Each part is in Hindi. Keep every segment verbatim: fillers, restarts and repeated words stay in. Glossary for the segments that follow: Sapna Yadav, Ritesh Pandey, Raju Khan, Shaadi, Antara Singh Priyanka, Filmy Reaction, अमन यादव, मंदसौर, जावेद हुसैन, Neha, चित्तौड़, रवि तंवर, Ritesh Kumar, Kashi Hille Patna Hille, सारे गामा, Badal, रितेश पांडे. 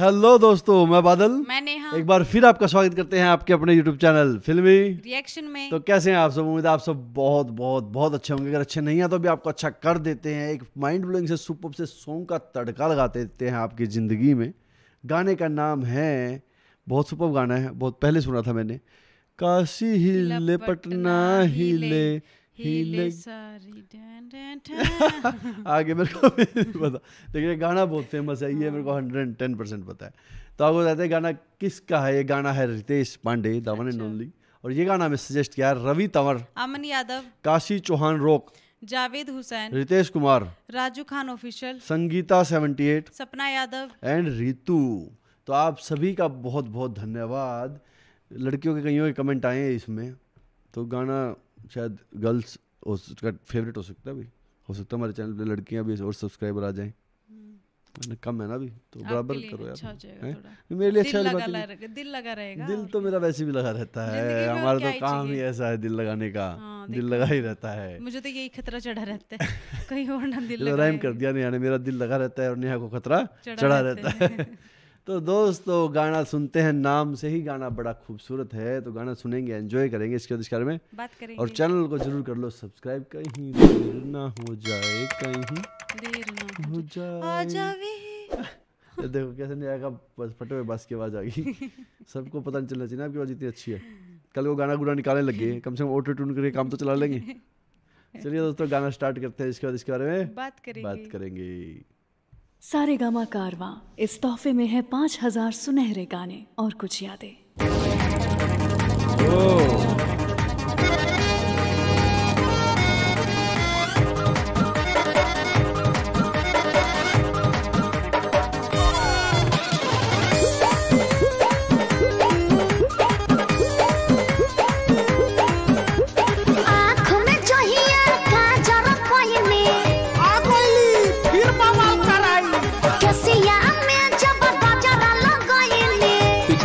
हेलो दोस्तों, मैं बादल, मैं नेहा। एक बार फिर आपका स्वागत करते हैं आपके अपने यूट्यूब चैनल फिल्मी रिएक्शन में। तो कैसे हैं आप सब? उम्मीद है आप सब बहुत बहुत बहुत अच्छे होंगे। अगर अच्छे नहीं है तो भी आपको अच्छा कर देते हैं। एक माइंड ब्लोइंग से सुपर्ब से सॉन्ग का तड़का लगा देते हैं आपकी ज़िंदगी में। गाने का नाम है, बहुत सुपर्ब गाना है, बहुत पहले सुना था मैंने, काशी हिले पटना हिले हिले सारी आगे मेरे को पता, लेकिन गाना बहुत फेमस है ये, मेरे को हंड्रेड टेन परसेंट पता है। तो आपको बताते हैं गाना किसका है। ये गाना है रितेश पांडे, the one and only. और ये गाना हमें सजेस्ट किया रवि तंवर, अमन यादव, Kashi Chauhan rock, जावेद हुसैन, Ritesh Kumar, Raju Khan official, Sangeeta seventy eight, Sapna Yadav and Ritu. तो आप सभी का बहुत बहुत धन्यवाद। लड़कियों के कईयों के कमेंट आए हैं इसमें, तो गाना शायद गर्ल्स का फेवरेट हो सकता है। भी हो सकता है हमारे चैनल पे लड़कियां भी और सब्सक्राइबर आ जाएं, कम है ना भी, तो बराबर करो यार। अच्छा है मेरे लिए, अच्छा लगा, दिल लगा रहेगा। दिल तो मेरा वैसे भी लगा रहता है, हमारा तो काम ही ऐसा है दिल लगाने का। दिल लगा ही रहता है, मुझे तो यही खतरा चढ़ा रहता है कहीं और ना दिल लगा। राइम कर दिया नेहा ने, मेरा दिल लगा रहता है और नेहा को खतरा चढ़ा रहता है। तो दोस्तों गाना सुनते हैं, नाम से ही गाना बड़ा खूबसूरत है। तो गाना सुनेंगे, एंजॉय करेंगे, इसके बाद इस बारे में बात करेंगे। और चैनल को जरूर कर लो सब्सक्राइब, कहीं देर ना हो जाए, कहीं देर ना हो जाए, आ जावे। देखो कैसे नहीं आएगा, फटे हुए बस की आवाज आ गई। सबको पता नहीं चलना चाहिए ना आपकी आवाज इतनी अच्छी है। कल वो गाना गुना निकालने लगे, कम से कम ऑटो ट्यून करके काम तो चला लेंगे। चलिए दोस्तों गाना स्टार्ट करते हैं, इसके बाद इसके बारे में बात करेंगे बात करेंगे सारे गामा कारवा इस तोहफे में है पाँच हजार सुनहरे गाने और कुछ यादें।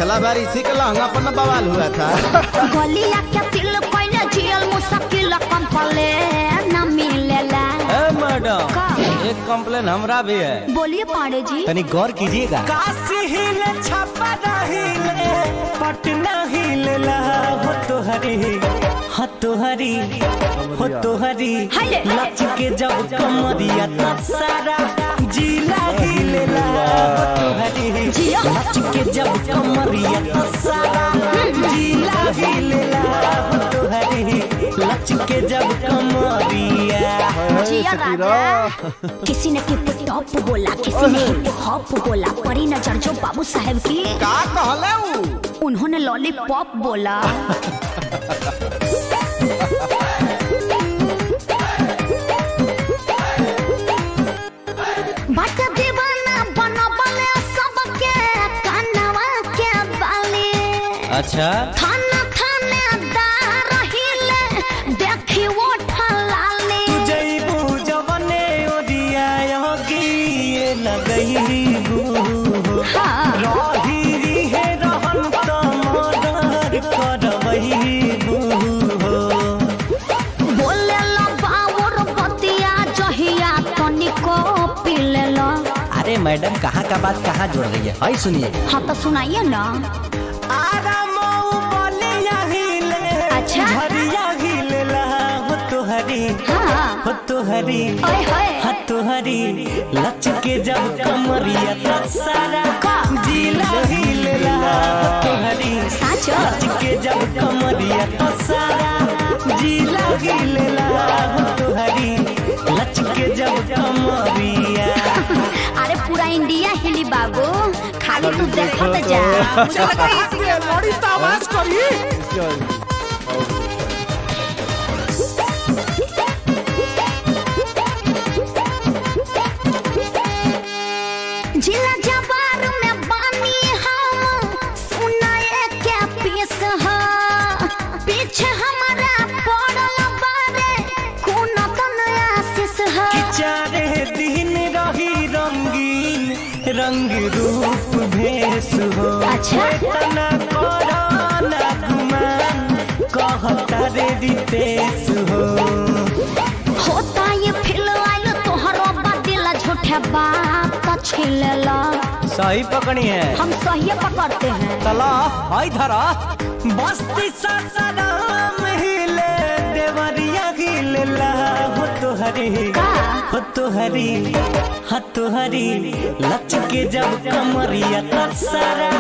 पिछला बार इसी के लहंगा पर बवाल हुआ था। गलिया के तिल पहले झील मुश्किल कम पले न मिलेला। ए मैडम, एक कंप्लेन हमरा भी है। बोलिए पांडे जी, तनी गौर कीजिएगा। काशी हिले छपना हिले पटना हिले हो तोहरी हो तोहरी हो तोहरी लच के जब कमरिया त सारा जिला हिले के जब कमरिया सारा जिला हिले तोहरी लच के जब कमरिया। किसी ने टिप टॉप बोला, किसी ने हिप हॉप बोला, परी नजर जो बाबू साहब की का कहला उन्होंने लॉलीपॉप बोला। अच्छा थाना थाने दा रहिले देखी वो ठलाले जई बुजवने ओडिया योगी ये लगही गु राही री है रहन त मदर करवही गु बोले ला बावर बतिया जहिया तनिको पिलेला। अरे मैडम कहाँ का बात कहाँ जोड़ रही है, हाय सुनिए। हाँ तो सुनाइए ना। तोहरी तोहरी लच के जब कमरिया सारा जिला हिलेला तोहरी लच के जब कमरिया सारा जिला हिलेला तोहरी लच के जब कमरिया। अरे पूरा इंडिया हिली बाबू, खाली तू देखो तो जा। मुझे लगा इसलिए बड़ी आवाज करी। जिला जबार में बानी हम सुनाए के पीस हो पीछे हमारा पड़ल बारे कोन तन आशीष हो चारे दिन रही रंगीन रंग रूप भेष हो। अच्छा तना करो ना गुमान कहता रे रितेश हो होता ये फिलवाइल तोहरो है बाप का छिलला। सही पकड़ी है, हम सही पकड़ते हैं। तला आई धरा बस्ती सासाराम हिले देवरिया गिलला। हो तुहरी हो तुहरी हो तुहरी लचके जब कमरिया का सारा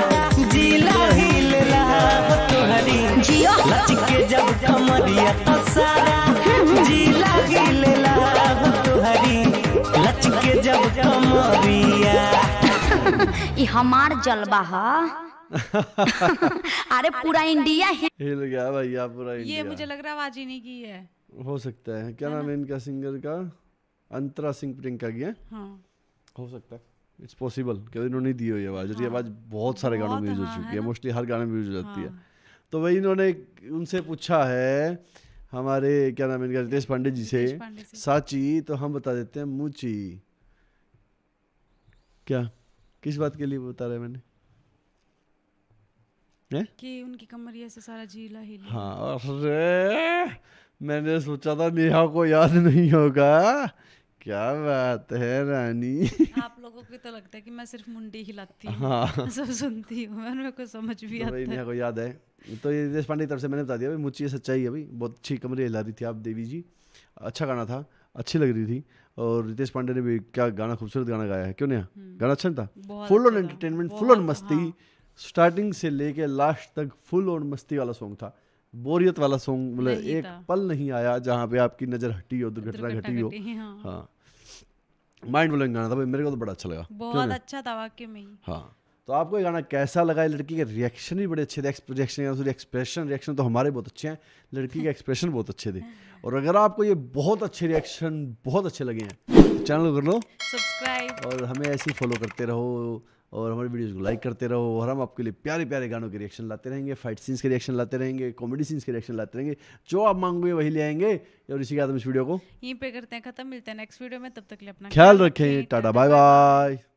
जिला हिलला। हो तुहरी लचके जब कमरिया का सारा जिला हिलला। हो तुहरी लचके जब कमरिया। ये हमार जलवा है। अरे पूरा इंडिया हिल गया भैया, पूरा इंडिया। ये मुझे लग रहा है आवाज ही नहीं की है, हो सकता है। क्या नाम है इनका सिंगर का? अंतरा सिंह प्रियंका की है। हाँ हो सकता है, इट्स पॉसिबल कि इन्होंने दी हो ये आवाज। ये आवाज बहुत सारे गानों में यूज हो चुकी है, मोस्टली हर गाने में यूज हो जाती है। तो वही इन्होंने उनसे पूछा है हमारे क्या नाम है इनका, रितेश पांडे जी से, साची तो हम बता देते हैं मूची। क्या किस बात के लिए बता रहे मैंने ने? कि उनकी कमरिया से सारा झीला हिला। हाँ अरे मैंने सोचा था नेहा को याद नहीं होगा। क्या बात है रानी। आप लोगों को तो लगता है कि मैं सिर्फ मुंडी हिलाती हूँ। हाँ। सब सुनती हूँ, मेरे को समझ भी आता है। नेहा को याद है तो ये रितेश पांडे की तरफ से मैंने बता दिया। भाई मुझे सच्चाई है भाई, बहुत अच्छी कमरिया हिला रही थी आप देवी जी। अच्छा गाना था, अच्छी लग रही थी। और रितेश पांडे ने भी क्या गाना, खूबसूरत गाना गाया है। क्यों नेहा, गाना अच्छा नहीं था? Full on entertainment, full on मस्ती, स्टार्टिंग से लेके लास्ट तक फुल और मस्ती वाला सॉन्ग था। बोरियत वाला सॉन्ग मतलब एक पल नहीं आया जहाँ पे आपकी नजर हटी हो, दुर्घटना घटी हो। हाँ, हाँ। माइंड ब्लोइंग गाना था भाई, मेरे को तो बड़ा अच्छा लगा, बहुत अच्छा था वाकई में। हाँ तो आपको ये गाना कैसा लगा? ये लड़की के रिएक्शन भी बड़े अच्छे थे, रिएक्शन एक्सप्रेशन रिएक्शन तो हमारे बहुत अच्छे हैं, लड़की के एक्सप्रेशन बहुत अच्छे थे। और अगर आपको ये बहुत अच्छे रिएक्शन बहुत अच्छे लगे हैं तो चैनल को कर लो सब्सक्राइब और हमें ऐसे ही फॉलो करते रहो और हमारे वीडियोस को लाइक करते रहो। और हम आपके लिए प्यारे प्यारे गानों के रिएक्शन लाते रहेंगे, फाइट सीन्स के रिएक्शन लाते रहेंगे, कॉमेडी सीन्स के रिएक्शन लाते रहेंगे। जो आप मांगोगे वही ले आएंगे। और इसी के साथ हम इस वीडियो को यहीं पे करते हैं खत्म। मिलते हैं नेक्स्ट वीडियो में, तब तक के लिए अपना ख्याल रखें। Tata bye bye.